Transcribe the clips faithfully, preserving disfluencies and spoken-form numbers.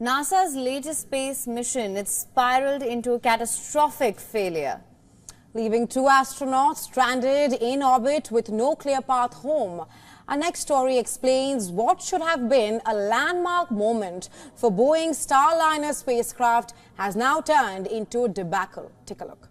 NASA's latest space mission, it spiraled into a catastrophic failure, leaving two astronauts stranded in orbit with no clear path home. Our next story explains what should have been a landmark moment for Boeing Starliner spacecraft has now turned into a debacle. Take a look.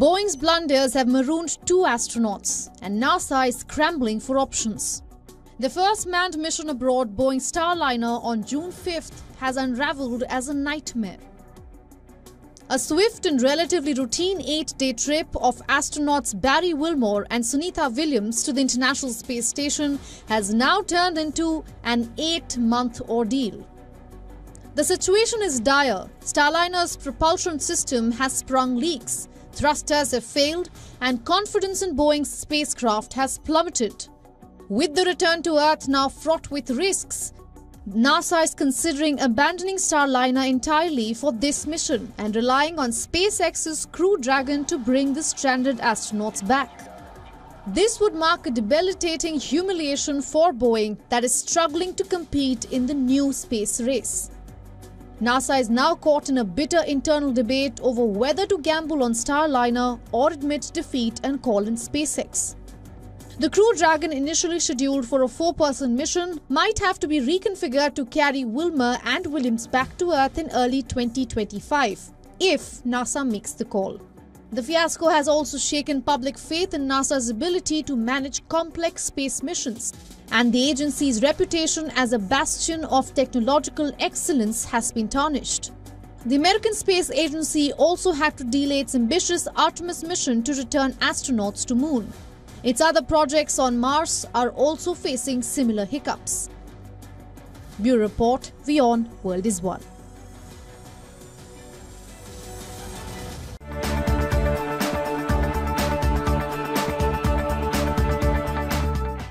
Boeing's blunders have marooned two astronauts, and NASA is scrambling for options. The first manned mission aboard Boeing Starliner on June fifth has unraveled as a nightmare. A swift and relatively routine eight-day trip of astronauts Barry Wilmore and Sunita Williams to the International Space Station has now turned into an eight-month ordeal. The situation is dire. Starliner's propulsion system has sprung leaks. Thrusters have failed and confidence in Boeing's spacecraft has plummeted. With the return to Earth now fraught with risks, NASA is considering abandoning Starliner entirely for this mission and relying on SpaceX's Crew Dragon to bring the stranded astronauts back. This would mark a debilitating humiliation for Boeing that is struggling to compete in the new space race. NASA is now caught in a bitter internal debate over whether to gamble on Starliner or admit defeat and call in SpaceX. The Crew Dragon, initially scheduled for a four-person mission, might have to be reconfigured to carry Wilmer and Williams back to Earth in early twenty twenty-five, if NASA makes the call. The fiasco has also shaken public faith in NASA's ability to manage complex space missions, and the agency's reputation as a bastion of technological excellence has been tarnished. The American Space Agency also had to delay its ambitious Artemis mission to return astronauts to the moon. Its other projects on Mars are also facing similar hiccups. Bureau Report, WION, World is One.